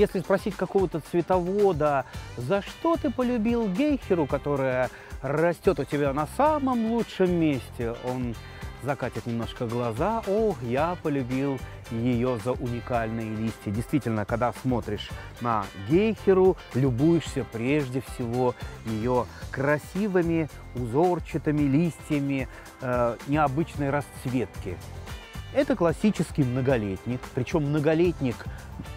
Если спросить какого-то цветовода, за что ты полюбил гейхеру, которая растет у тебя на самом лучшем месте, он закатит немножко глаза. О, я полюбил ее за уникальные листья. Действительно, когда смотришь на гейхеру, любуешься прежде всего ее красивыми узорчатыми листьями необычной расцветки. Это классический многолетник, причем многолетник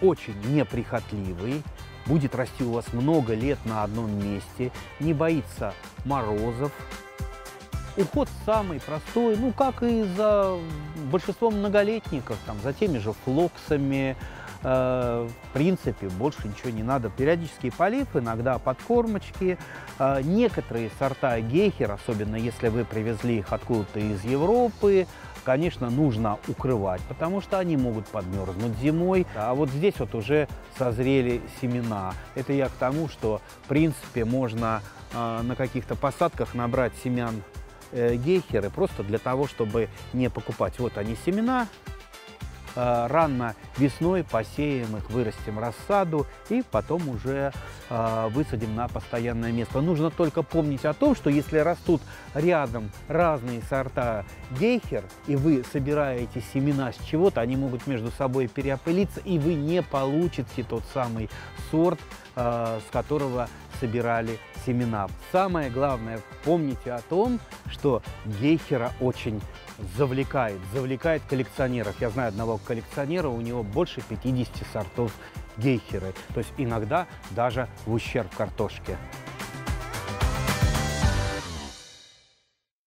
очень неприхотливый, будет расти у вас много лет на одном месте, не боится морозов. Уход самый простой, ну как и за большинством многолетников, там, за теми же флоксами, в принципе, больше ничего не надо. Периодический полив, иногда подкормочки. Некоторые сорта гейхер, особенно если вы привезли их откуда-то из Европы, конечно, нужно укрывать, потому что они могут подмерзнуть зимой. А вот здесь вот уже созрели семена. Это я к тому, что, в принципе, можно на каких-то посадках набрать семян гейхеры просто для того, чтобы не покупать. Вот они, семена. Рано весной посеем их, вырастим рассаду и потом уже высадим на постоянное место. Нужно только помнить о том, что если растут рядом разные сорта гейхер, и вы собираете семена с чего-то, они могут между собой переопылиться, и вы не получите тот самый сорт, с которого собирали семена. Самое главное, помните о том, что гейхера очень завлекает коллекционеров. Я знаю одного коллекционера, у него больше 50 сортов гейхеры, то есть иногда даже в ущерб картошке.